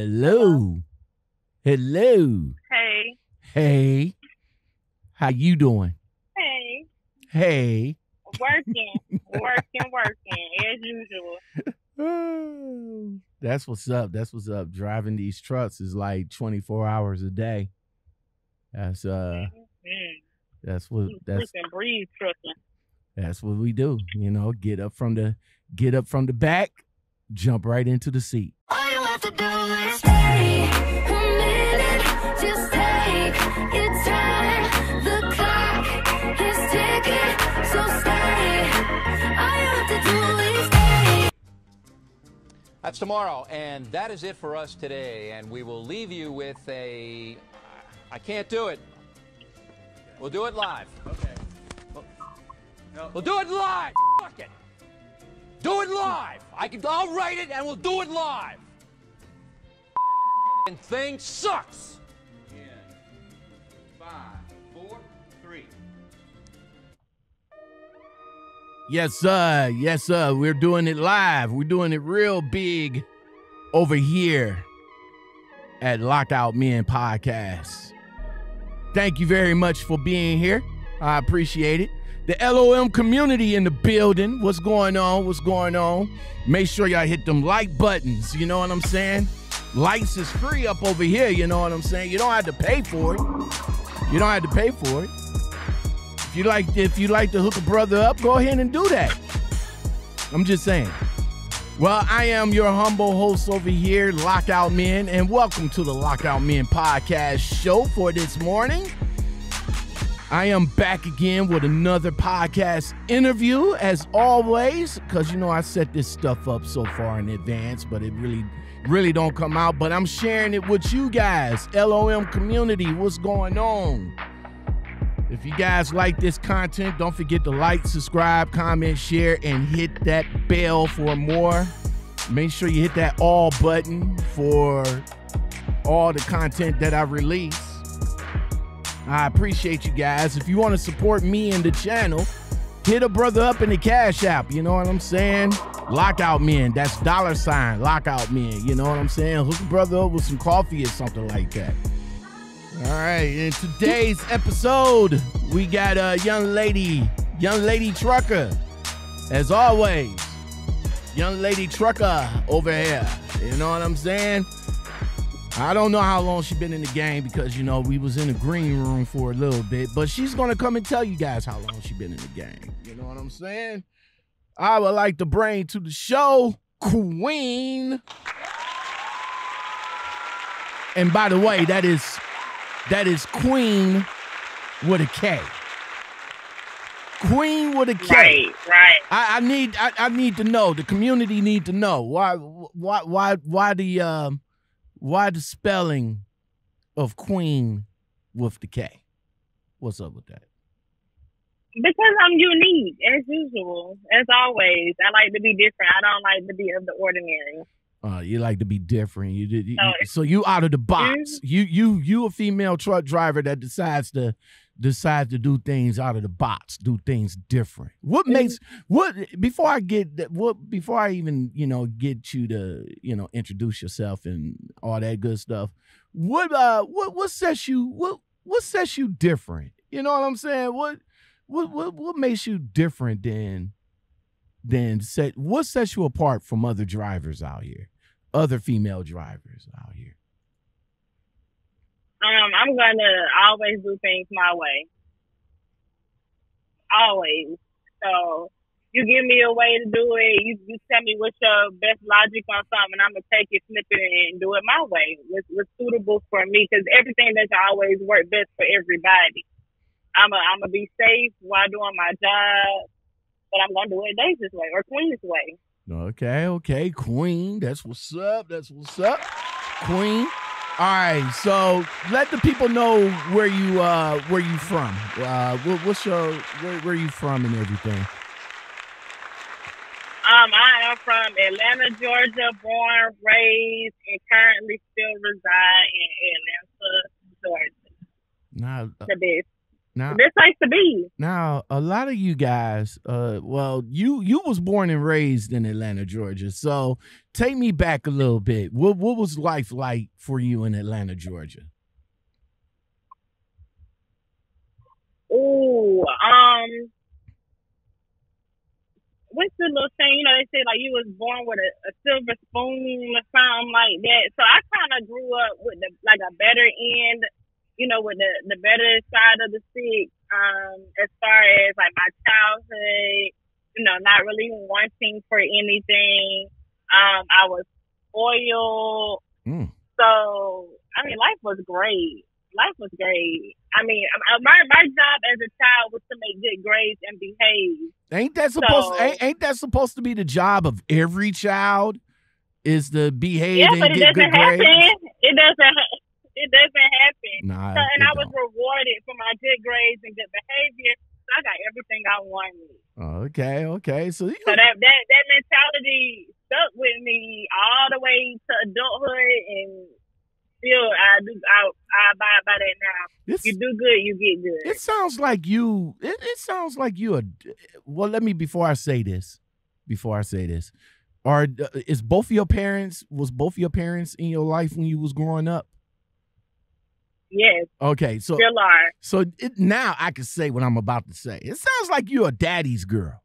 Hello. Hello. Hey. Hey. How you doing? Hey. Hey. Working as usual. Oh, that's what's up. That's what's up. Driving these trucks is like 24 hours a day. That's that's what we do. You know, get up from the back, jump right into the seat. All you have to do is stay a minute, just take your time. The clock is ticking, so stay. All you have to do is stay. That's tomorrow, and that is it for us today. And we will leave you with a. I can't do it. We'll do it live. Okay. We'll do it live. Fuck it. Do it live. I'll write it and we'll do it live. And thing sucks. 5, 4, 3. Yes, sir. Yes, sir. We're doing it live. We're doing it real big over here at Lockoutmen Podcast. Thank you very much for being here. I appreciate it. The LOM community in the building. What's going on? What's going on? Make sure y'all hit them like buttons. You know what I'm saying? Likes is free up over here. You know what I'm saying? You don't have to pay for it. You don't have to pay for it. If you like to hook a brother up, go ahead and do that. I'm just saying. Well, I am your humble host over here, Lockoutmen, and welcome to the Lockoutmen Podcast show for this morning. I am back again with another podcast interview, as always, because, you know, I set this stuff up so far in advance, but it really don't come out. But I'm sharing it with you guys, LOM community, what's going on? If you guys like this content, don't forget to like, subscribe, comment, share, and hit that bell for more. Make sure you hit that all button for all the content that I release. I appreciate you guys. If you want to support me and the channel, hit a brother up in the Cash App. You know what I'm saying? Lockoutmen. That's $ Lockoutmen. You know what I'm saying? Hook a brother up with some coffee or something like that. All right, in today's episode, we got a young lady trucker, as always. Young lady trucker over here, you know what I'm saying? I don't know how long she's been in the game because, you know, we was in the green room for a little bit, but she's going to come and tell you guys how long she's been in the game, you know what I'm saying? I would like to bring to the show, Queen. And by the way, that is Queen with a K. Queen with a K. Right, right. I need to know. The community need to know why the spelling of Queen with the K. What's up with that? Because I'm unique, as usual, as always. I like to be different. I don't like to be of the ordinary. You like to be different. So you out of the box. You a female truck driver that decides to do things out of the box, do things different. Before I even get you to introduce yourself and all that good stuff, what sets you different? You know what I'm saying? What makes you different what sets you apart from other drivers out here, other female drivers out here? I'm going to always do things my way. Always. So you give me a way to do it. You tell me what's your best logic on something. I'm going to take it, flip it, and do it my way. What's suitable for me, because everything doesn't always work best for everybody. I'm going to be safe while doing my job. But I'm going to do it Daisy's way or Queen's way. Okay, Queen. That's what's up. That's what's up, Queen. All right, so let the people know where you from. Where you from and everything? I am from Atlanta, Georgia, born, raised, and currently still reside in Atlanta, Georgia. Nah, the best. Now, the best place to be. Now, a lot of you guys, well, you was born and raised in Atlanta, Georgia. So take me back a little bit. What was life like for you in Atlanta, Georgia? Ooh, what's the little thing? You know, they say like you was born with a silver spoon or something like that. So I kind of grew up with a better end, you know, with the better side of the stick. As far as like my childhood, you know, not really wanting for anything. I was spoiled. So I mean, life was great. Life was great. I mean, my job as a child was to make good grades and behave. Ain't that supposed to be the job of every child? Is to behave and get good grades? It doesn't happen. I was rewarded for my good grades and good behavior. So I got everything I wanted. Okay. So that mentality stuck with me all the way to adulthood and. Still, I abide by that now. You do good, you get good. It sounds like you. It sounds like you. Well, let me before I say this, is both your parents in your life when you was growing up? Yes. Okay. So still are. So now I can say what I'm about to say. It sounds like you're a daddy's girl.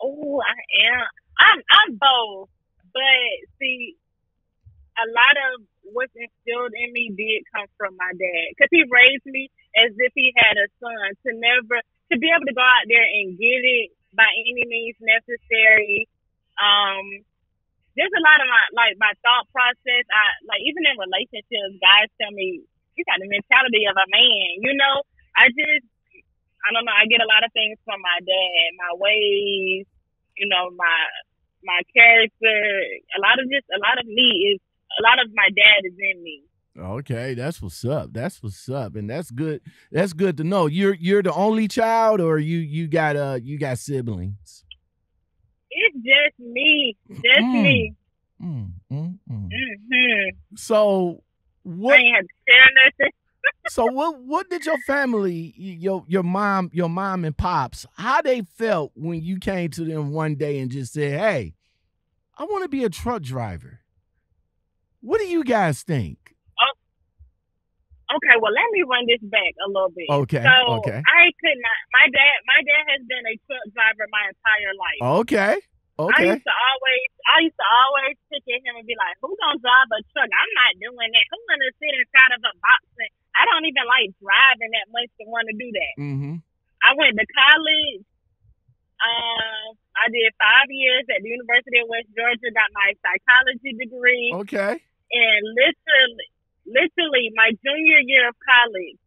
Oh, I am. I'm both, but see. A lot of what's instilled in me did come from my dad, because he raised me as if he had a son, to be able to go out there and get it by any means necessary. There's a lot of my thought process. Even in relationships, guys tell me, you got the mentality of a man, you know. I don't know. I get a lot of things from my dad, my ways, you know, my character. A lot of my dad is in me. Okay, that's what's up. And that's good. That's good to know. You're the only child, or you got siblings? It's just me. Me. Mm-hmm. So what? I ain't have to share nothing. So what did your family, your mom and pops, how they felt when you came to them one day and just said, "Hey, I want to be a truck driver"? What do you guys think? Oh, okay, well, let me run this back a little bit. Okay, so okay. I could not. My dad has been a truck driver my entire life. Okay. I used to always pick at him and be like, "Who gonna drive a truck? I'm not doing that. Who gonna sit inside of a box? I don't even like driving that much to want to do that." Mm-hmm. I went to college. I did 5 years at the University of West Georgia, got my psychology degree. Okay. And literally my junior year of college,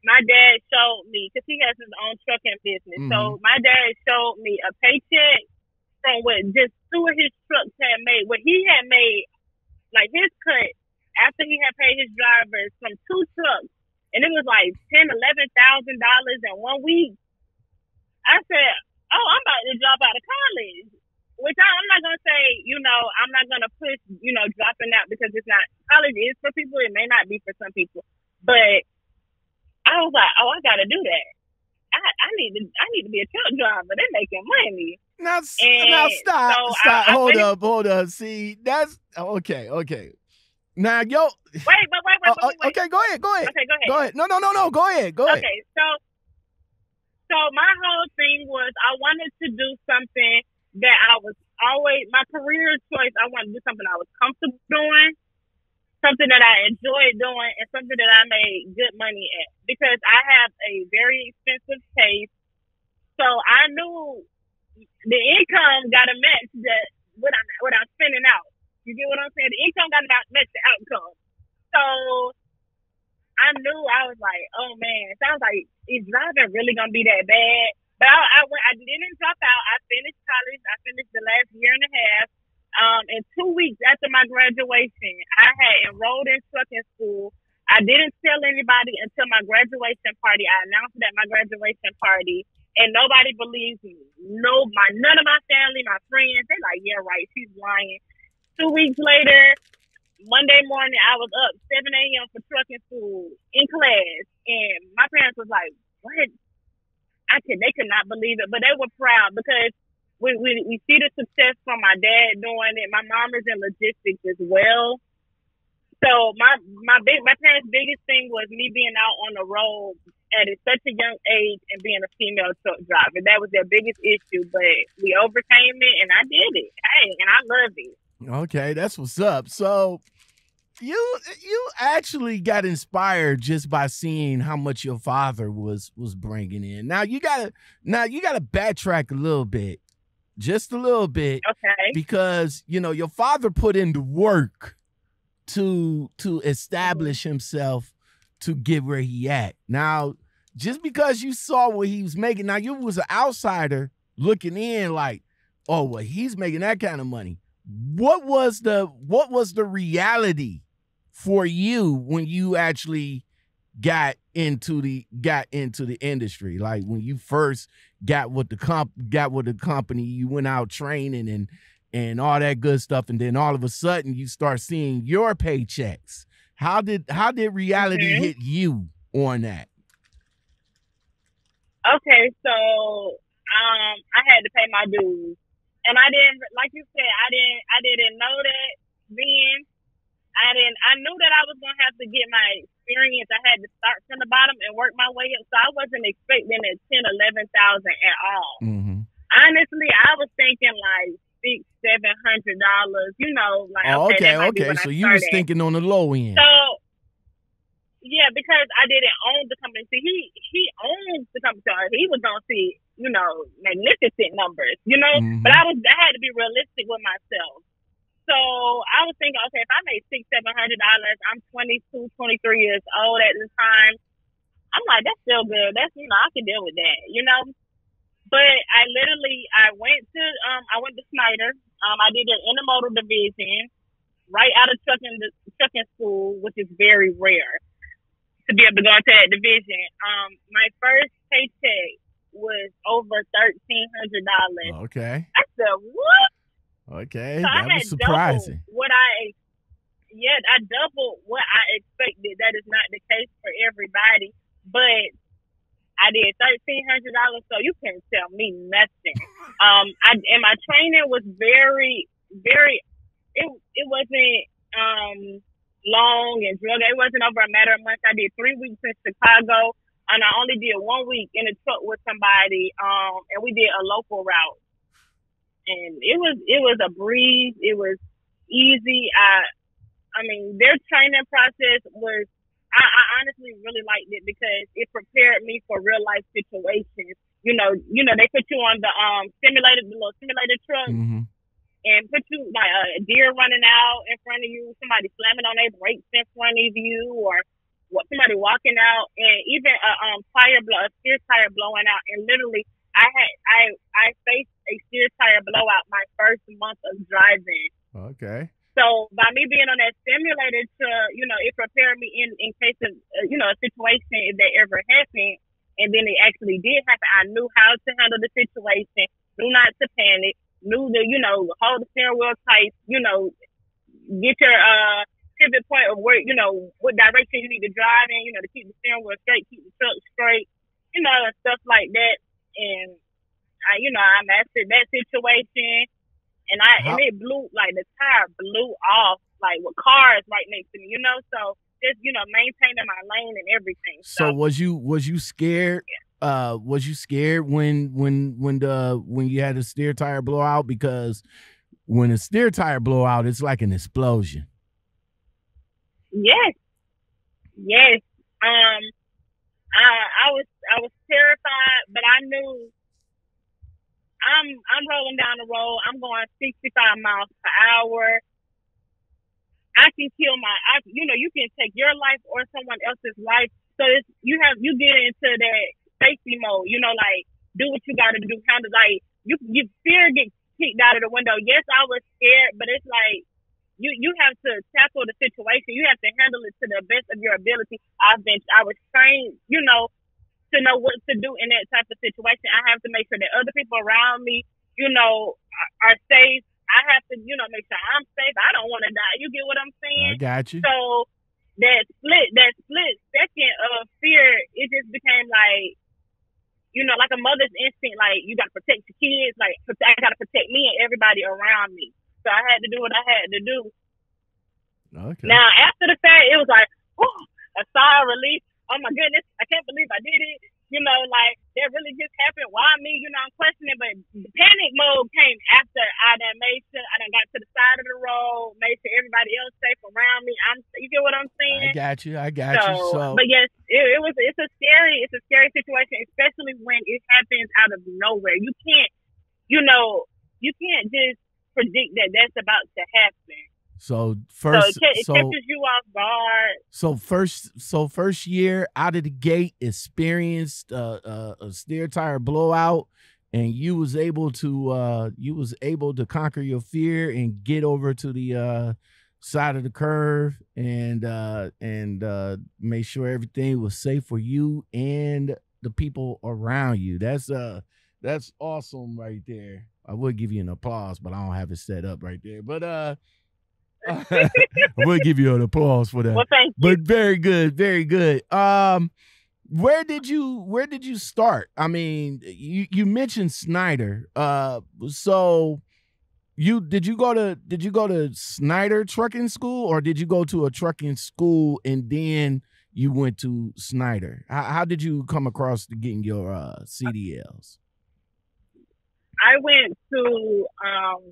my dad showed me, because he has his own trucking business. Mm-hmm. So my dad showed me a paycheck from what just two of his trucks had made, what he had made, like his cut, after he had paid his drivers from two trucks. And it was like $10,000, $11,000 in 1 week. I said, "Oh, I'm about to drop out of college," which I'm not going to say, you know, I'm not going to push, you know, dropping out, because it's not, college is for people. It may not be for some people, but I was like, oh, I got to do that. I need to be a truck driver. They're making money. Now stop. So stop. Hold up. See, that's okay. Now, yo. Wait. Okay, go ahead. No. Go ahead. Okay, So my whole thing was I wanted to do something that I was always, my career choice, I wanted to do something I was comfortable doing, something that I enjoyed doing, and something that I made good money at, because I have a very expensive taste. So I knew the income got to match what I'm spending out. You get what I'm saying? The income got to match the outcome. So I knew, I was like, oh man, sounds like, is driving really gonna be that bad? But I didn't drop out. I finished college. I finished the last year and a half. And 2 weeks after my graduation, I had enrolled in trucking school. I didn't tell anybody until my graduation party. I announced it at my graduation party, and nobody believes me. None of my family, my friends, they like, yeah, right, she's lying. 2 weeks later, Monday morning, I was up 7 a.m. for trucking school in class. And my parents was like, what? They could not believe it, but they were proud because we see the success from my dad doing it. My mom is in logistics as well. So my parents' biggest thing was me being out on the road at such a young age and being a female truck driver. That was their biggest issue, but we overcame it, and I did it. Hey, and I love it. Okay, that's what's up. So you actually got inspired just by seeing how much your father was bringing in. Now you gotta backtrack a little bit, just a little bit, okay? Because you know your father put in the work to establish himself to get where he at. Now, just because you saw what he was making, now you was an outsider looking in, like, oh well, he's making that kind of money. What was the reality for you when you actually got into the industry? Like when you first got with the company, you went out training and all that good stuff, and then all of a sudden you start seeing your paychecks. How did reality hit you on that? Okay, so I had to pay my dues. And I didn't, like you said, I didn't know that then. I knew that I was going to have to get my experience. I had to start from the bottom and work my way up. So I wasn't expecting that 10, 11,000 at all. Mm-hmm. Honestly, I was thinking like $600, $700, you know, like, okay. So you was thinking on the low end. So yeah, because I didn't own the company. See, he owns the company, so he was going to see, you know, magnificent numbers, you know? Mm-hmm. But I had to be realistic with myself. So I was thinking, okay, if I made $600, $700, I'm 22, 23 years old at the time. I'm like, that's still good. That's, you know, I can deal with that, you know? But I went to Schneider. I did an intermodal division right out of trucking school, which is very rare to be able to go into that division. My first paycheck was over $1,300. Okay. I said, what? Okay, so that was surprising. I doubled what I expected. That is not the case for everybody, but I did $1,300, so you can't tell me nothing. My training was very, very. It wasn't long and drug. It wasn't over a matter of months. I did 3 weeks in Chicago. And I only did 1 week in a truck with somebody, and we did a local route. And it was a breeze. It was easy. I mean, their training process was, I honestly really liked it because it prepared me for real life situations. You know, they put you on the simulated truck, mm-hmm. and put you like a deer running out in front of you, somebody slamming on their brakes in front of you, or somebody walking out, and even a steer tire blowing out. And literally, I faced a steer tire blowout my first month of driving. Okay. So by me being on that simulator, it prepared me in case of a situation if that ever happened, and then it actually did happen. I knew how to handle the situation, knew not to panic, knew to hold the steering wheel tight, get your pivot point of where, what direction you need to drive in, to keep the steering wheel straight, keep the truck straight, and stuff like that. And I mastered that situation, and it blew, like the tire blew off, like with cars right next to me, so just, maintaining my lane and everything. So was you scared? Yeah. Was you scared when you had a steer tire blowout? Because when a steer tire blowout, it's like an explosion. Yes. I was terrified, but I knew I'm rolling down the road. I'm going 65 miles per hour. I can kill you can take your life or someone else's life. So it's, you get into that safety mode, like do what you got to do. Kind of like you fear gets kicked out of the window. Yes, I was scared, but it's like, You have to tackle the situation. You have to handle it to the best of your ability. I was trained, to know what to do in that type of situation. I have to make sure that other people around me, are safe. I have to, make sure I'm safe. I don't want to die. You get what I'm saying? I got you. So that split second of fear mother's instinct, like, you got to protect your kids. Like, I got to protect me and everybody around me. So I had to do what I had to do. Okay. Now, after the fact, it was like, whew, a sigh of relief. Oh, my goodness, I can't believe I did it. You know, like, that really just happened. Why me? You know, I'm questioning. But the panic mode came after I done made sure I done got to the side of the road, made sure everybody else safe around me. You get what I'm saying? I got you. So. But yes, it's a scary situation, especially when it happens out of nowhere. You can't just predict that that's about to happen. So catches you off guard. So first year out of the gate, experienced a steer tire blowout, and you was able to conquer your fear and get over to the side of the curve and make sure everything was safe for you and the people around you. That's awesome right there. I would give you an applause, but I don't have it set up right there. But I will give you an applause for that. Well, thank you. But very good, very good. Where did you start? I mean, you mentioned Schneider. So did you go to Schneider trucking school, or did you go to a trucking school and then you went to Schneider? How did you come across to getting your CDLs? I went to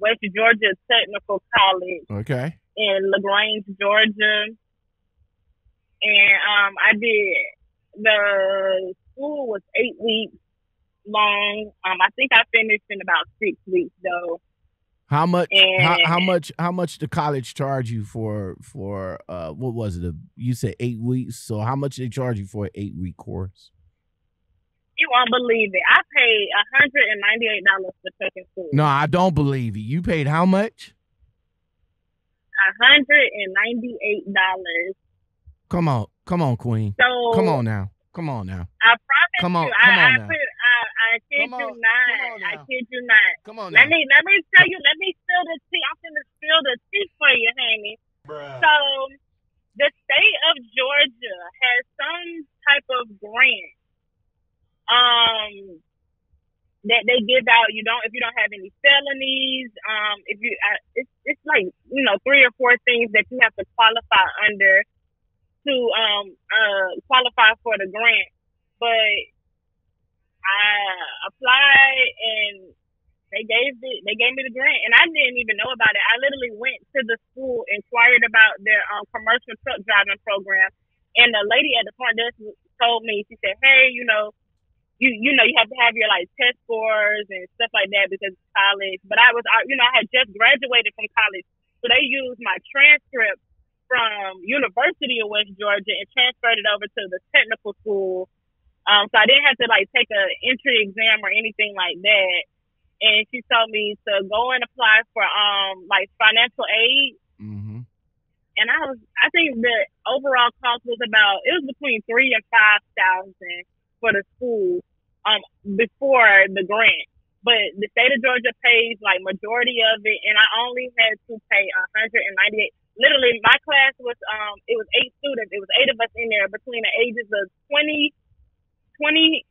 West Georgia Technical College. Okay. In LaGrange, Georgia. And I did, the school was 8 weeks long. I think I finished in about 6 weeks though. How much the college charge you for what was it? You said 8 weeks. So how much they charge you for an 8 week course? You won't believe it. I paid $198 for trucking school. No, I don't believe it. You paid how much? $198. Come on, Queen. So come on now. I promise you. I kid you not. Come on now. Let me tell you. Let me spill the tea. I'm gonna spill the tea for you, honey. Bruh. So the state of Georgia has some type of grant that they give out. If you don't have any felonies, it's like, you know, 3 or 4 things that you have to qualify under to qualify for the grant. But I applied and they gave me the grant, and I didn't even know about it. I literally went to the school, inquired about their commercial truck driving program, and the lady at the front desk told me, she said, "Hey, you know, You know, you have to have your, like, test scores and stuff like that because it's college." But I had just graduated from college. So they used my transcript from University of West Georgia and transferred it over to the technical school. So I didn't have to, like, take an entry exam or anything like that. And she told me to go and apply for, like, financial aid. Mm-hmm. And I think the overall cost was between $3,000 and $5,000 for the school. Before the grant, but the state of Georgia pays like majority of it, and I only had to pay $198. Literally, my class was it was 8 students. It was 8 of us in there between the ages of 20,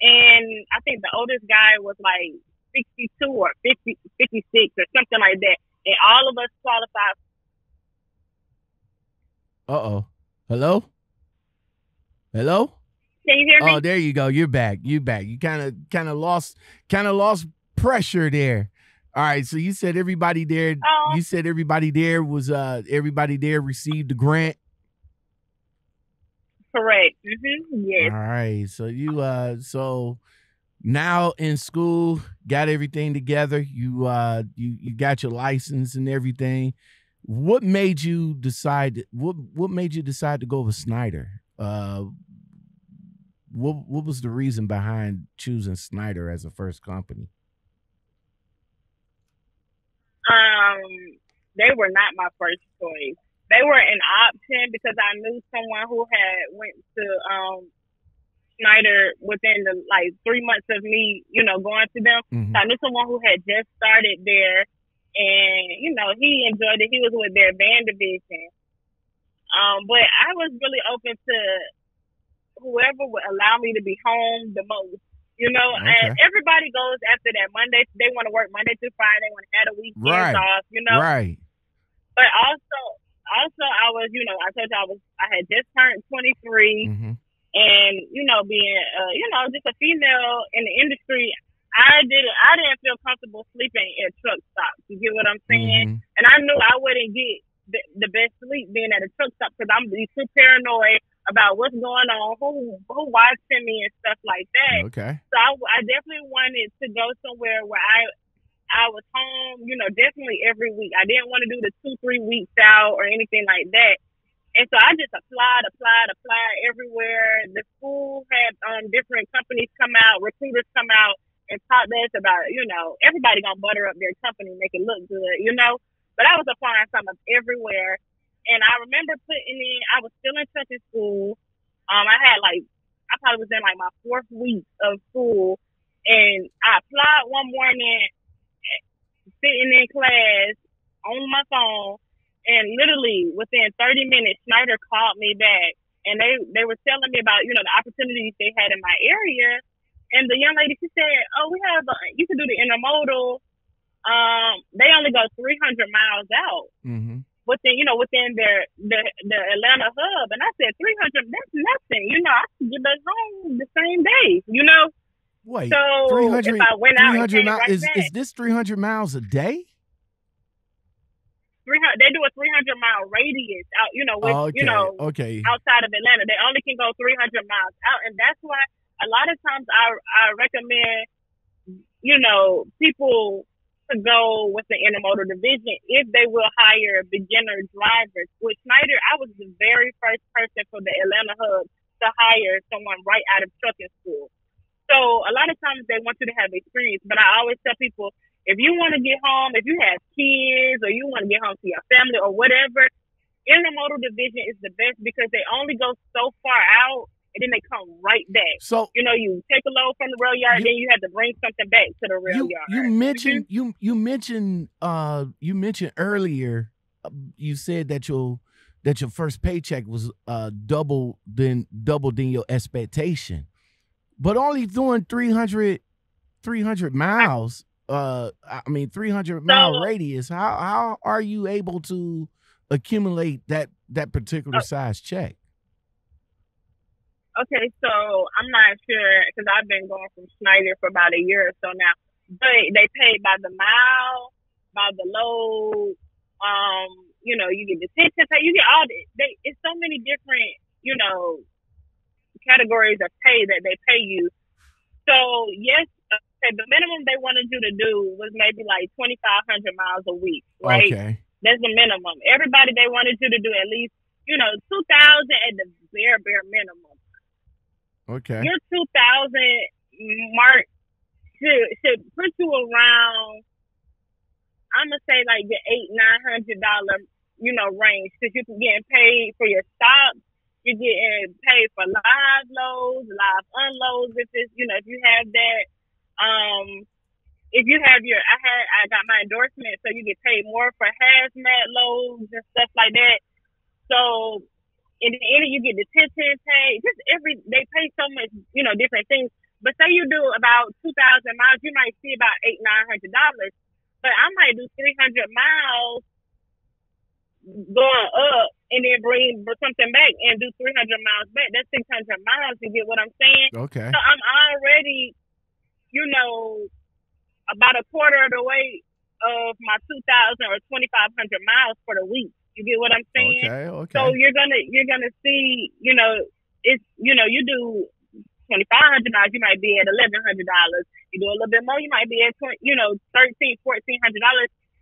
and I think the oldest guy was like 62 or 56 or something like that, and all of us qualified. Hello. Can you hear me? Oh, there you go. You're back. You kind of lost pressure there. All right. So you said everybody there. Oh. You said everybody there was everybody there received the grant. Correct. Mm-hmm. Yes. All right. So you now in school, got everything together. You you got your license and everything. What made you decide? What made you decide to go with Schneider? What was the reason behind choosing Schneider as a first company? They were not my first choice. They were an option because I knew someone who had went to Schneider within the 3 months of me, you know, going to them. Mm-hmm. So I knew someone who had just started there, and you know, he enjoyed it. He was with their band division. But I was really open to whoever would allow me to be home the most, You know, and everybody goes after that Monday. They want to work Monday through Friday. They want to add a weekend off, you know. Right. But also I was, you know, I told you I had just turned 23. Mm-hmm. And, you know, being, you know, just a female in the industry, I didn't feel comfortable sleeping at truck stops. You get what I'm saying? Mm-hmm. And I knew I wouldn't get the best sleep being at a truck stop because I'm too paranoid about what's going on, who watching me and stuff like that. Okay. So I definitely wanted to go somewhere where I was home, you know, definitely every week. I didn't want to do the 2-3 weeks out or anything like that. And so I just applied everywhere. The school had different companies come out, recruiters come out and talk to us about, you know, everybody gonna butter up their company, make it look good, you know. But I was applying some of everywhere. And I remember I was still in touch school. I probably was in like my fourth week of school. And I applied one morning, sitting in class on my phone. And literally within 30 minutes, Schneider called me back. And they were telling me about, you know, the opportunities they had in my area. And the young lady, she said, oh, you can do the intermodal. They only go 300 miles out. Mm-hmm. Within the Atlanta hub. And I said, 300, that's nothing. You know, I could get back home the same day, you know. Wait, so 300, if I went out and is this 300 miles a day? 300, they do a 300-mile radius out, you know, outside of Atlanta. They only can go 300 miles out. And that's why a lot of times I recommend, you know, people to go with the intermodal division if they will hire beginner drivers. With Schneider, I was the very first person for the Atlanta hub to hire someone right out of trucking school. So a lot of times they want you to have experience, but I always tell people, if you want to get home, if you have kids or you want to get home to your family or whatever, intermodal division is the best because they only go so far out and then they come right back. So, you know, you take a load from the rail yard, then you have to bring something back to the rail yard. You mentioned earlier, you said that your first paycheck was double than your expectation, but only doing 300 miles. 300 mile radius. How are you able to accumulate that particular size check? Okay, so I'm not sure because I've been going from Schneider for about a year or so now. But they pay by the mile, by the load. You know, you get detention pay. You get all it's so many different, you know, categories of pay that they pay you. So yes, okay, the minimum they wanted you to do was maybe like 2,500 miles a week, right? Okay. That's the minimum. Everybody they wanted you to do at least, you know, 2,000 at the bare minimum. Okay. Your 2,000 mark should put you around, I'm gonna say like the $800-900, you know, range, because you're getting paid for your stops, you're getting paid for live loads, live unloads. If it's, you know, if you have that, if you have your, I got my endorsement, so you get paid more for hazmat loads and stuff like that. So in the end, you get detention pay. Just they pay so much, you know, different things. But say you do about 2,000 miles, you might see about $800-900. But I might do 300 miles going up and then bring something back and do 300 miles back. That's 600 miles. You get what I'm saying? Okay. So I'm already, you know, about a quarter of the way of my 2,000 or 2,500 miles for the week. You get what I'm saying? Okay. So you're gonna see, you know, it's, you know, you do $2,500, you might be at $1,100. You do a little bit more, you might be at $1,300-1,400,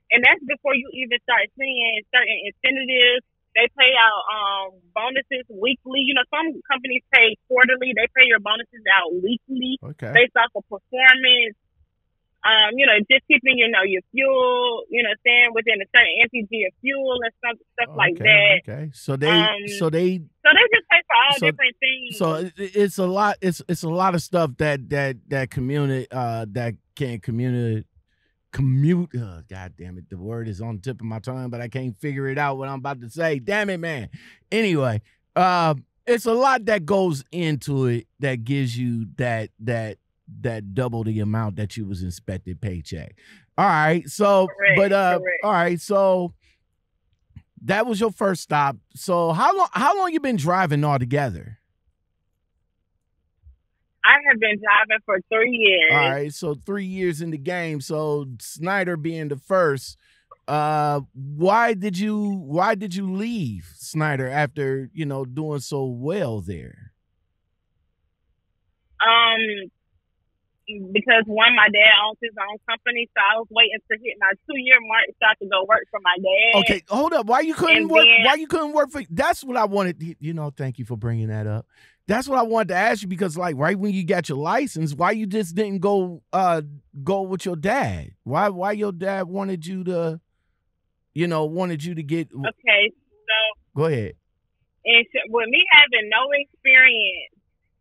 and that's before you even start seeing certain incentives. They pay out bonuses weekly. You know, some companies pay quarterly. They pay your bonuses out weekly, based off of performance. You know, just keeping, you know, your fuel, you know, staying within a certain MPG of fuel and stuff like that. Okay. So they just pay for all different things. So it's a lot. It's a lot of stuff that community commute. Oh, God damn it! The word is on the tip of my tongue, but I can't figure it out what I'm about to say. Damn it, man. Anyway, it's a lot that goes into it that gives you that that double the amount that you was expected paycheck. All right. So, correct, but, all right. So that was your first stop. So how long you been driving altogether? I have been driving for 3 years. All right. So 3 years in the game. So Schneider being the first, why did you leave Schneider after, you know, doing so well there? Because one, my dad owns his own company, so I was waiting to hit my 2-year mark so I could go work for my dad. Okay, hold up. Why you couldn't work for? That's what I wanted. You know, thank you for bringing that up. That's what I wanted to ask you, because like right when you got your license, why you just didn't go with your dad? Why your dad wanted you to, you know, get? Okay, so go ahead. And with me having no experience.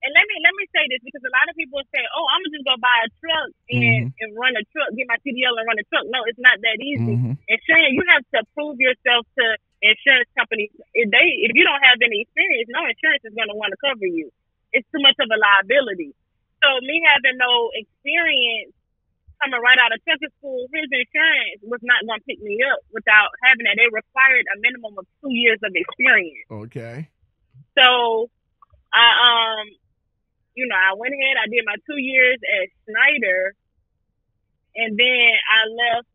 And let me say this, because a lot of people say, oh, I'm going to just go buy a truck and, mm-hmm. and run a truck, get my CDL and run a truck. No, it's not that easy. Mm-hmm. Insurance, you have to prove yourself to insurance companies. If you don't have any experience, no insurance is going to want to cover you. It's too much of a liability. So me having no experience, coming right out of Texas school, his insurance was not going to pick me up without having that. They required a minimum of 2 years of experience. Okay. So I you know, I went ahead, I did my 2 years at Schneider, and then I left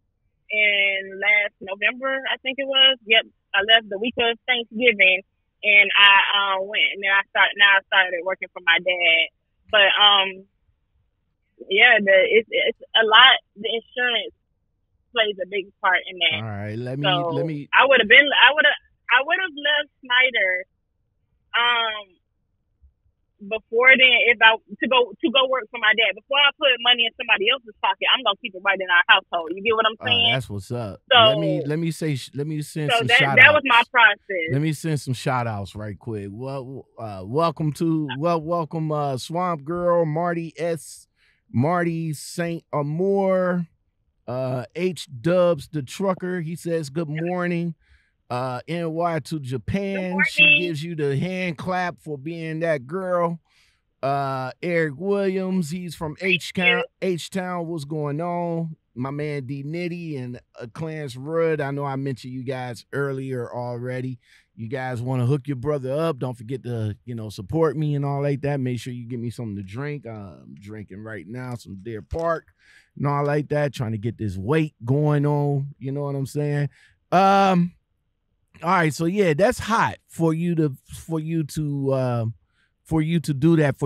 in last November, I think it was. Yep, I left the week of Thanksgiving, and I went, and then I started working for my dad. But, yeah, it's a lot, the insurance plays a big part in that. All right, let me. I would have left Schneider, before then, if I to go work for my dad, before I put money in somebody else's pocket, I'm gonna keep it right in our household. You get what I'm saying? That's what's up. So let me send some shout outs. That was my process. Let me send some shout outs right quick. Well, welcome Swamp Girl, Marty Saint Amour, H Dubs the Trucker. He says good morning. NY to Japan. She gives you the hand clap for being that girl. Eric Williams, he's from H-Town. What's going on? My man D Nitty and Clarence Rudd. I know I mentioned you guys earlier already. You guys want to hook your brother up. Don't forget to, you know, support me and all like that. Make sure you get me something to drink. I'm drinking right now some Deer Park and all like that. Trying to get this weight going on. You know what I'm saying? All right, so yeah, that's hot for you to do that for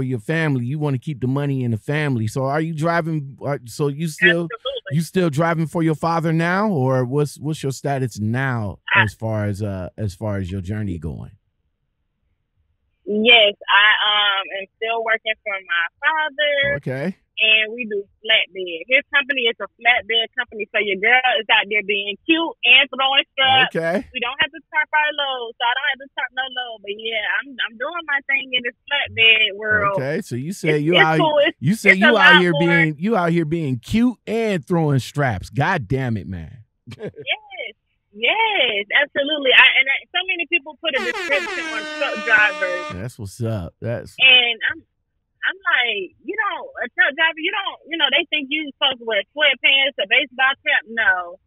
your family. You want to keep the money in the family. So are you driving? So you still Absolutely. You still driving for your father now, or what's your status now as far as your journey going? Yes, I am still working for my father. Okay. And we do flatbed. His company is a flatbed company, so your girl is out there being cute and throwing stuff. Okay. We don't have to tarp our load, so I don't have to tarp no load. But yeah, I'm doing my thing in this flatbed world. Okay, so you say you out here being cute and throwing straps. God damn it, man. Yes, absolutely. And so many people put a description on truck drivers. That's what's up. I'm like, you know, a truck driver, they think you're supposed to wear sweatpants, a baseball cap. No.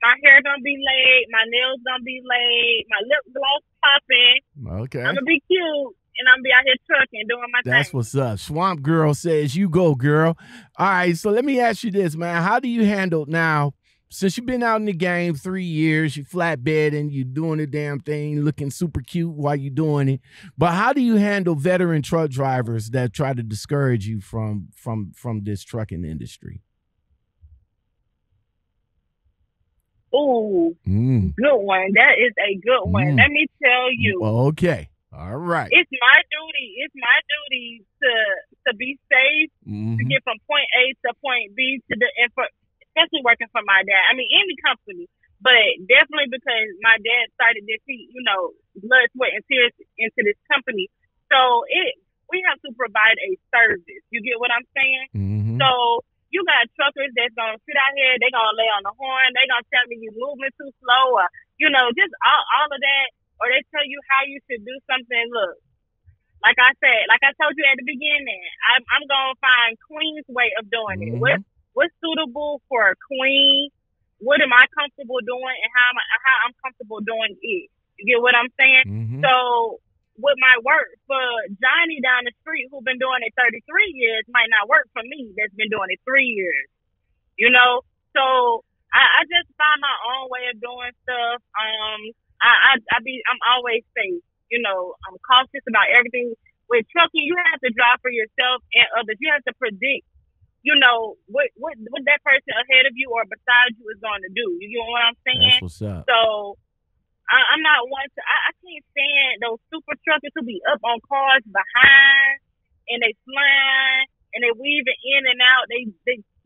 My hair gonna be laid, my nails gonna be laid, my lip gloss popping. Okay. I'm gonna be cute, and I'm gonna be out here trucking, doing my thing. That's what's up. Swamp Girl says, you go, girl. All right, so let me ask you this, man. How do you handle now, since you've been out in the game 3 years, you flatbed and you doing the damn thing, looking super cute while you're doing it. But how do you handle veteran truck drivers that try to discourage you from this trucking industry? Oh, good one. That is a good one. Let me tell you. Well, okay. All right. It's my duty to be safe, to get from point A to point B to the effort. Especially working for my dad. I mean, any company, but definitely because my dad started this, you know, blood, sweat, and tears into this company. So we have to provide a service. You get what I'm saying? Mm-hmm. So you got truckers that's going to sit out here. They're going to lay on the horn. They're going to tell me you're moving too slow or, you know, just all of that. Or they tell you how you should do something. Look, like I said, like I told you at the beginning, I'm going to find Queen's way of doing it. What's suitable for a Queen? What am I comfortable doing, and how I'm comfortable doing it? You get what I'm saying? Mm-hmm. So with my work for Johnny down the street who's been doing it 33 years might not work for me that's been doing it 3 years, you know? So I just find my own way of doing stuff. I'm always safe, you know, I'm cautious about everything. With trucking, you have to drive for yourself and others. You have to predict, you know, what that person ahead of you or beside you is going to do. You know what I'm saying? That's what's up. So I'm not one to, I can't stand those super truckers who be up on cars behind and they flying and they weaving in and out. They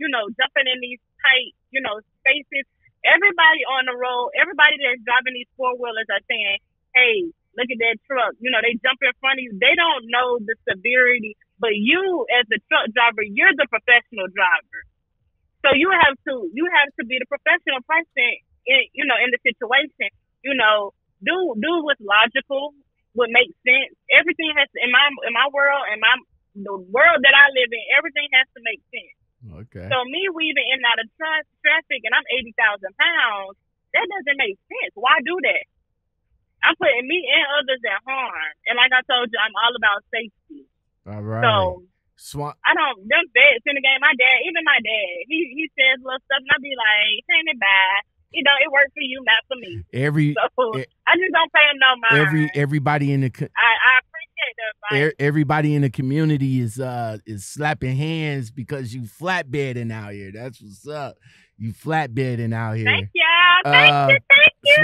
you know, jumping in these tight, you know, spaces. Everybody on the road, everybody that's driving these four-wheelers are saying, hey, look at that truck. You know, they jump in front of you. They don't know the severity. But you, as the truck driver, you're the professional driver, so you have to be the professional person, in the situation. You know, do what's logical, what makes sense. Everything has to, in my world, the world that I live in, everything has to make sense. Okay. So me weaving in and out of traffic, and I'm 80,000 pounds. That doesn't make sense. Why do that? I'm putting me and others at harm. And like I told you, I'm all about safety. All right. So them vets in the game. My dad, he says little stuff, and I be like, "Ain't it bad? You know, it worked for you, not for me." I just don't pay him no mind. Everybody in the I appreciate the advice. Everybody in the community is slapping hands because you flatbedding out here. That's what's up. You flatbedding out here. Thank y'all. Thank you.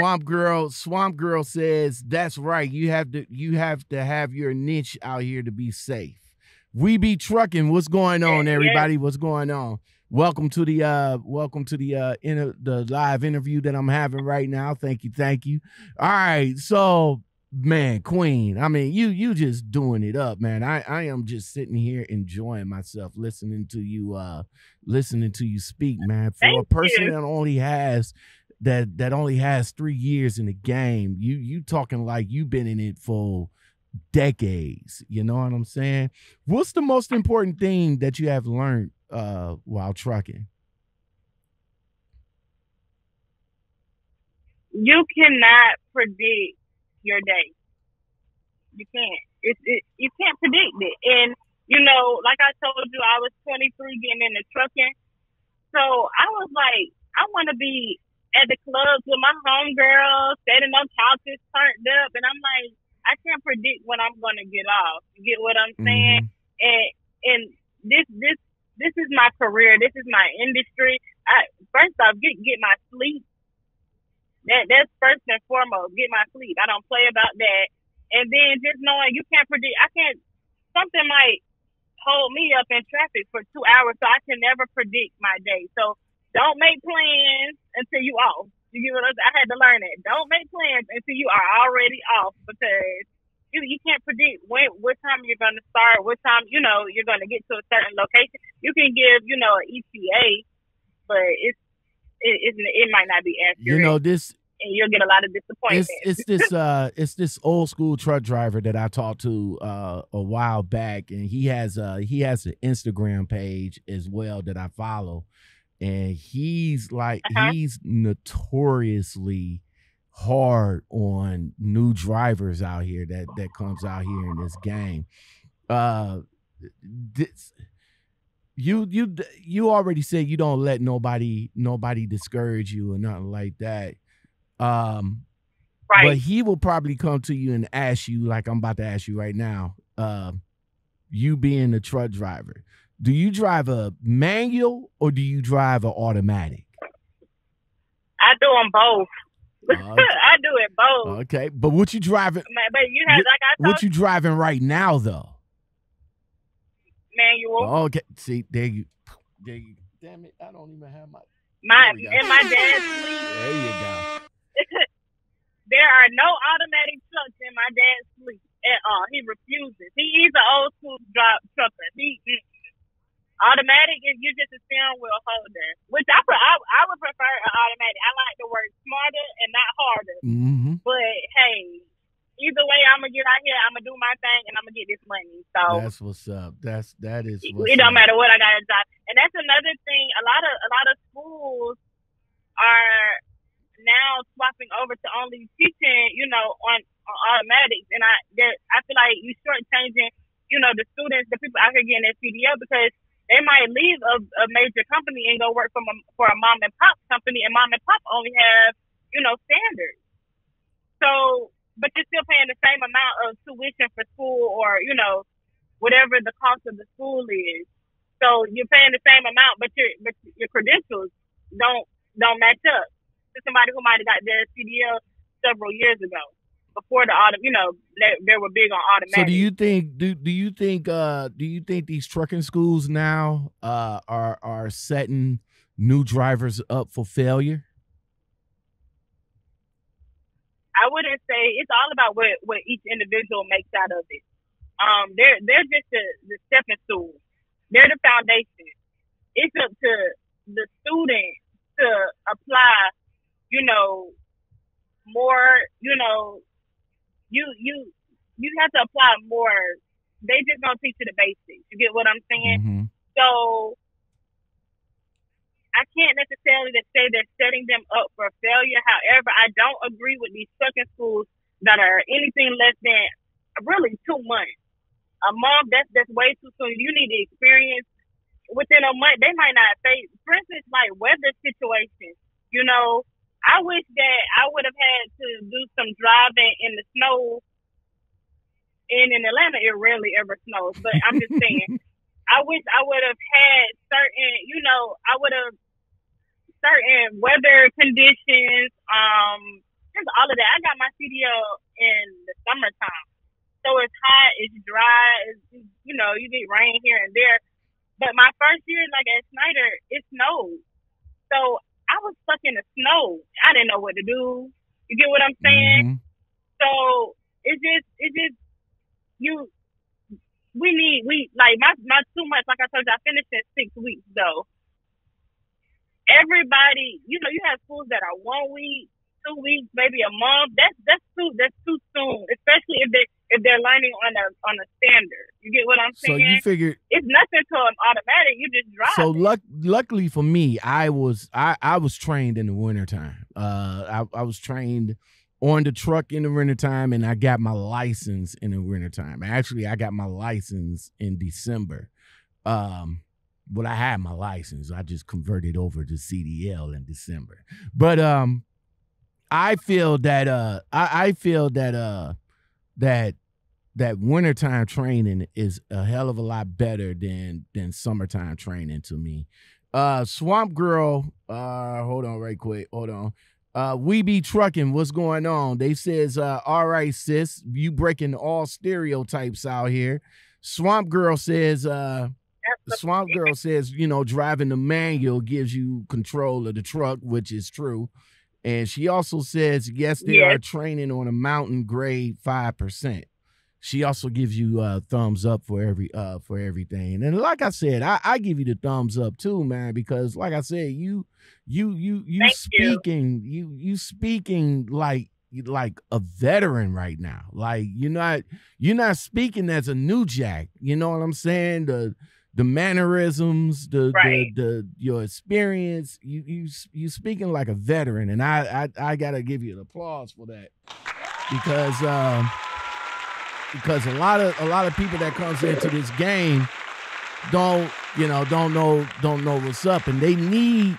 Swamp Girl says that's right. You have to have your niche out here to be safe. We be trucking. What's going on, everybody? What's going on? Welcome to the live interview that I'm having right now. Thank you. All right, so man, Queen, I mean, you just doing it up, man. I am just sitting here enjoying myself, listening to you speak, man. For a person that only has. That only has 3 years in the game. You talking like you've been in it for decades. You know what I'm saying? What's the most important thing that you have learned while trucking? You cannot predict your day. You can't. You can't predict it. And you know, like I told you, I was 23 getting into trucking, so I was like, I want to be at the clubs with my homegirls, standing on couches, turned up, and I'm like, I can't predict when I'm gonna get off. You get what I'm saying? Mm-hmm. And this is my career. This is my industry. First off, get my sleep. That's first and foremost. Get my sleep. I don't play about that. And then just knowing you can't predict. Something might hold me up in traffic for 2 hours, so I can never predict my day. So. Don't make plans until you off. You know, I had to learn that. Don't make plans until you are already off, because you can't predict what time you're going to start, what time, you know, you're going to get to a certain location. You can give, you know, an ETA, but it might not be accurate. You know, this... And you'll get a lot of disappointment. It's this old school truck driver that I talked to a while back, and he has an Instagram page as well that I follow. And he's like, he's notoriously hard on new drivers out here that comes out here in this game. You already said you don't let nobody discourage you or nothing like that. Right. But he will probably come to you and ask you, like I'm about to ask you right now, you being a truck driver. Do you drive a manual or do you drive an automatic? I do them both. I do it both. Okay, but what you driving? But you have, like I told, what you driving right now though? Manual. Okay, see there you. Damn it! I don't even have my and my dad's fleet. There you go. There are no automatic trucks in my dad's fleet at all. He refuses. He's an old school trucker. He automatic is you just a steering wheel holder, which I would prefer an automatic. I like to work smarter and not harder. Mm-hmm. But hey, either way, I'm gonna get out here. I'm gonna do my thing, and I'm gonna get this money. So that's what's up. It don't matter what, I got a job. And that's another thing. A lot of schools are now swapping over to only teaching, on automatics. And I feel like you're shortchanging, the students, the people out here getting their CDL, because they might leave a major company and go work for a mom and pop company, and mom and pop only have, standards. So, but you're still paying the same amount of tuition for school, or, whatever the cost of the school is. So you're paying the same amount, but your credentials don't match up to somebody who might have got their CDL several years ago, before the auto. They were big on automatic. So do you think these trucking schools now are setting new drivers up for failure? I wouldn't say. It's all about what each individual makes out of it. They're just the stepping stool. They're the foundation. It's up to the student to apply, more, you have to apply more. They just don't teach you the basics. You get what I'm saying? Mm-hmm. So I can't necessarily say they're setting them up for failure. However, I don't agree with these trucking schools that are anything less than really 2 months. A month, that's way too soon. You need the experience. Within a month, they might not face, for instance, like weather situations. I wish that I would have had to do some driving in the snow. And in Atlanta, it rarely ever snows. But I'm just saying, I wish I would have had certain, certain weather conditions, all of that. I got my CDL in the summertime, so it's hot, it's dry, it's, you get rain here and there. But my first year, like at Schneider, it snowed, so I was stuck in the snow. I didn't know what to do. You get what I'm saying? Mm-hmm. So it's just you. We like my 2 months. Like I told you, I finished in 6 weeks though. Everybody, you have schools that are 1 week, 2 weeks, maybe a month. That's too soon, especially if they're learning on a standard. You get what I'm saying? So you figure it's nothing to an automatic. You just drive. So luckily for me, I was trained in the wintertime. I was trained on the truck in the wintertime, and I got my license in the wintertime. Actually, I got my license in December. But I had my license. I just converted over to CDL in December. But I feel that wintertime training is a hell of a lot better than summertime training to me. Swamp Girl, hold on right quick. Hold on. We be trucking. What's going on? They says, all right, sis, you breaking all stereotypes out here. Swamp Girl says, Swamp Girl says, driving the manual gives you control of the truck, which is true. And she also says, yes, they are training on a mountain grade 5%. She also gives you a thumbs up for everything. And like I said, I give you the thumbs up too, man, because like I said, you speaking like a veteran right now. Like you're not speaking as a new jack. You know what I'm saying? The mannerisms, your experience, you speaking like a veteran, and I gotta give you an applause for that, because a lot of people that comes into this game don't know what's up, and they need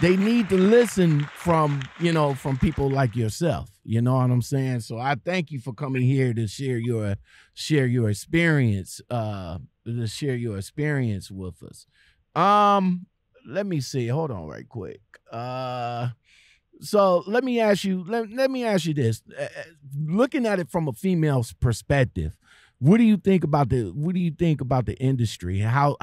to listen from people like yourself. You know what I'm saying? So I thank you for coming here to share your experience. To share your experience with us. Let me see. Hold on right quick. So let me ask you, let me ask you this. Looking at it from a female's perspective, what do you think about the industry? How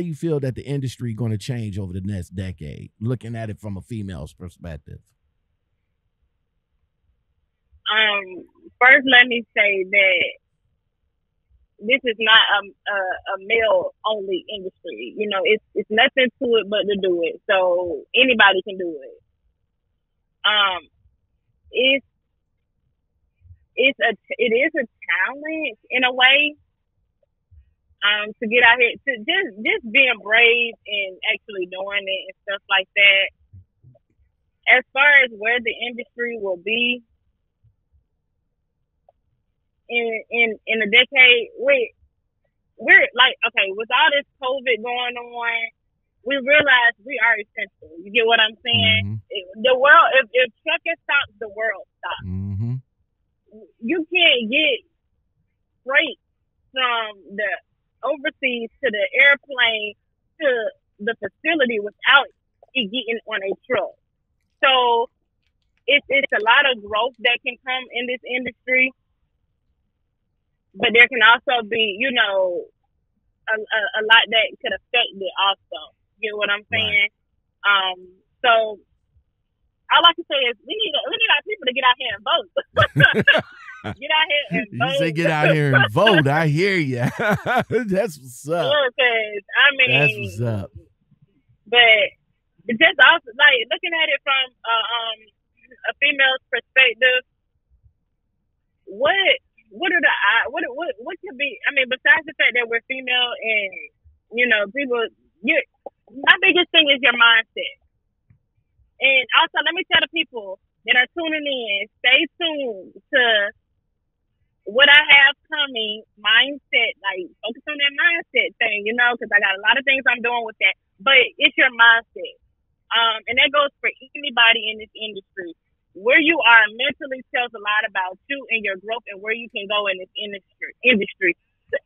you feel that the industry going to change over the next decade, looking at it from a female's perspective? First, let me say that this is not a male-only industry. It's nothing to it but to do it. So anybody can do it. It is a challenge in a way to get out here, to just being brave and actually doing it and stuff like that. As far as where the industry will be in a decade, we're like, okay, with all this COVID going on, we realize we are essential. You get what I'm saying? Mm-hmm. The world, if trucking stops, the world stops. Mm-hmm. You can't get freight from the overseas to the airplane to the facility without it getting on a truck. So it's a lot of growth that can come in this industry, but there can also be, you know, a lot that could affect it also. You know what I'm saying? Right. So all I can say is we need our people to get out here and vote. Get out here and vote. You say get out here and vote. I hear you. That's what's up. Because I mean, that's what's up. But just also like looking at it from a female's perspective, what could be? I mean, besides the fact that we're female and you know people, my biggest thing is your mindset. And also, let me tell the people that are tuning in, stay tuned to what I have coming, mindset, like focus on that mindset thing, you know, because I got a lot of things I'm doing with that. But it's your mindset. And that goes for anybody in this industry. Where you are mentally tells a lot about you and your growth and where you can go in this industry.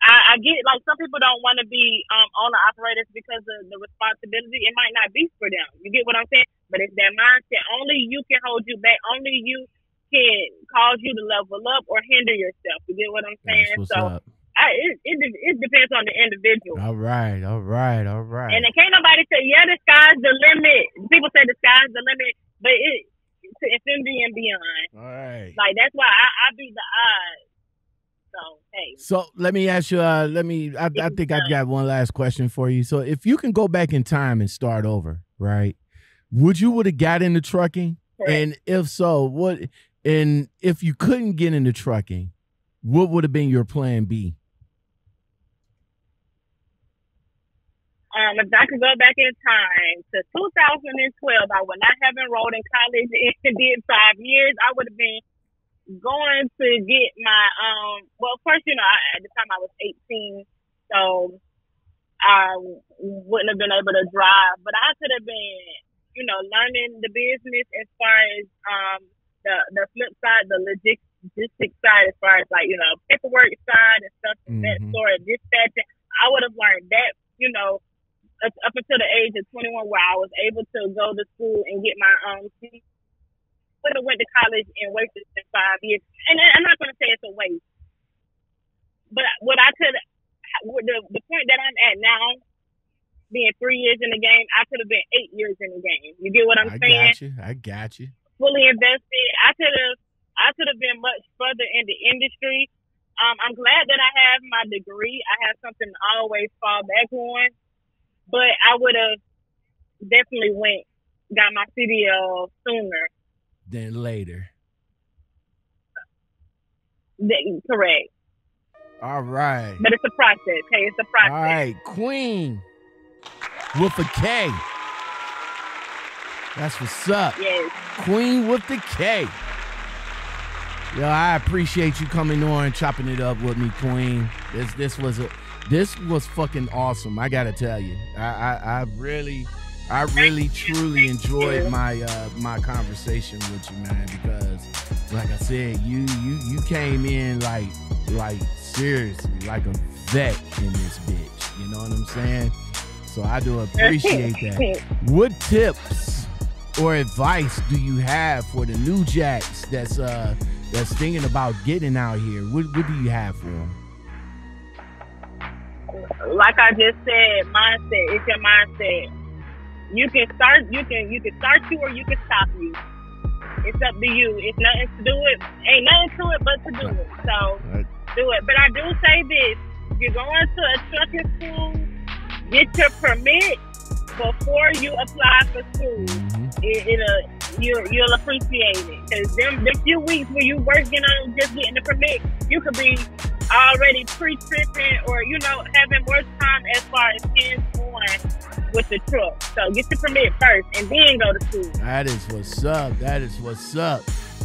I get, like, some people don't want to be owner operators because of the responsibility. It might not be for them. You get what I'm saying? But it's that mindset. Only you can hold you back. Only you can cause you to level up or hinder yourself. You get what I'm saying? That's what's up. It depends on the individual. All right. And can't nobody say, yeah, the sky's the limit. People say the sky's the limit, but it's infinity and beyond. All right. Like, that's why I be the odds. So let me ask you. I think I've got one last question for you. So if you can go back in time and start over, right? Would have got into trucking? Correct. And if so, what? And if you couldn't get into trucking, what would have been your plan B? If I could go back in time to 2012, I would not have enrolled in college and did 5 years. I would have been going to get my well, first, you know, at the time I was 18, so I wouldn't have been able to drive, but I could have been, you know, learning the business as far as the flip side, the logistics side, as far as like, you know, paperwork side and stuff of that sort, dispatching. I would have learned that, you know, up until the age of 21, where I was able to go to school and get my own. Would have went to college and wasted 5 years, and I'm not going to say it's a waste. But what I could, the point that I'm at now, being 3 years in the game, I could have been 8 years in the game. You get what I'm saying? I got you. Fully invested. I could have been much further in the industry. I'm glad that I have my degree. I have something to always fall back on. But I would have definitely got my CDL sooner than later. Correct. All right. But it's a process. Hey, it's a process. All right. Queen with a K. That's what's up. Yes. Queen with the K. Yo, I appreciate you coming on and chopping it up with me, Queen. This was fucking awesome. I gotta tell you. I really, truly enjoyed my conversation with you, man, because like I said, you came in like seriously, like a vet in this bitch. You know what I'm saying? So I do appreciate that. What tips or advice do you have for the new jacks that's thinking about getting out here? What do you have for them? Like I just said, mindset. It's your mindset. You can start you or you can stop you. It's up to you. It's nothing to do it. Ain't nothing to it but to do it. So do it. But I do say this: if you're going to a trucking school, get your permit before you apply for school. You'll appreciate it, because them few weeks when you working on just getting the permit, you could be already pre-tripping or, you know, having more time as far as kids going with the truck. So get your permit first and then go to school. That is what's up. That is what's up.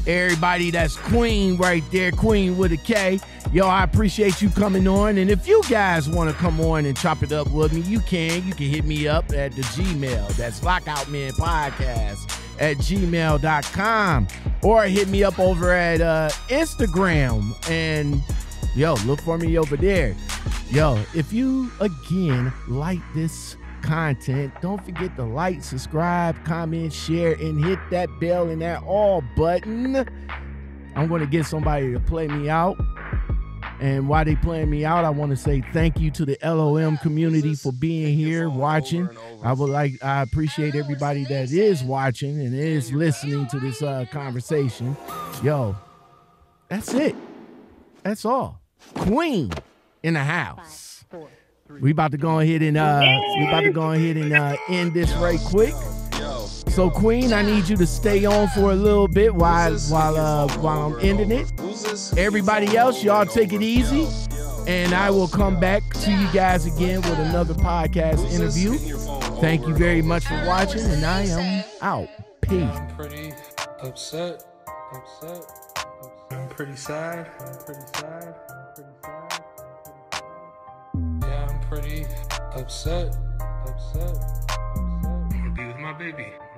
Everybody, that's Queen right there. Queen with a K. Yo, I appreciate you coming on. And if you guys want to come on and chop it up with me, you can. You can hit me up at the Gmail. That's lockoutmenpodcast@gmail.com. Or hit me up over at Instagram. And yo, look for me over there. Yo, if you, again, like this content, don't forget to like, subscribe, comment, share, and hit that bell and that all button. I'm going to get somebody to play me out. And while they playing me out, I want to say thank you to the LOM community for being here, watching. I appreciate everybody that is watching and is listening to this conversation. Yo, that's it. That's all. Queen in the house. 5, 4, 3, we about to go ahead and end this right quick. So Queen, I need you to stay on for a little bit while I'm ending it. Everybody else, y'all take it easy, and I will come back to you guys again with another podcast interview. Thank you very much for watching, and I am out. Peace. I'm pretty upset. I'm pretty sad. Yeah, I'm pretty upset. Be with my baby.